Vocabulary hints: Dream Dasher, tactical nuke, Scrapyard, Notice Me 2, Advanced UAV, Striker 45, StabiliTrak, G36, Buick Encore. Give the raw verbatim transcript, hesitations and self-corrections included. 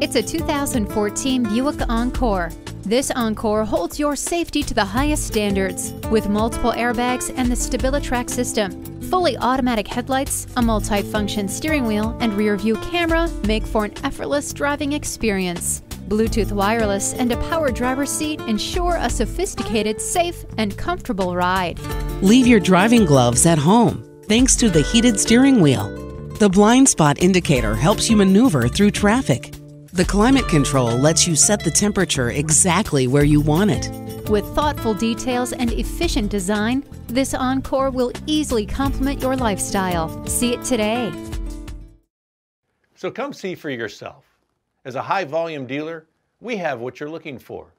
It's a two thousand fourteen Buick Encore. This Encore holds your safety to the highest standards with multiple airbags and the StabiliTrak system. Fully automatic headlights, a multi-function steering wheel, and rear-view camera make for an effortless driving experience. Bluetooth wireless and a power driver's seat ensure a sophisticated, safe, and comfortable ride. Leave your driving gloves at home thanks to the heated steering wheel. The blind spot indicator helps you maneuver through traffic. The climate control lets you set the temperature exactly where you want it. With thoughtful details and efficient design, this Encore will easily complement your lifestyle. See it today. So come see for yourself. As a high-volume dealer, we have what you're looking for.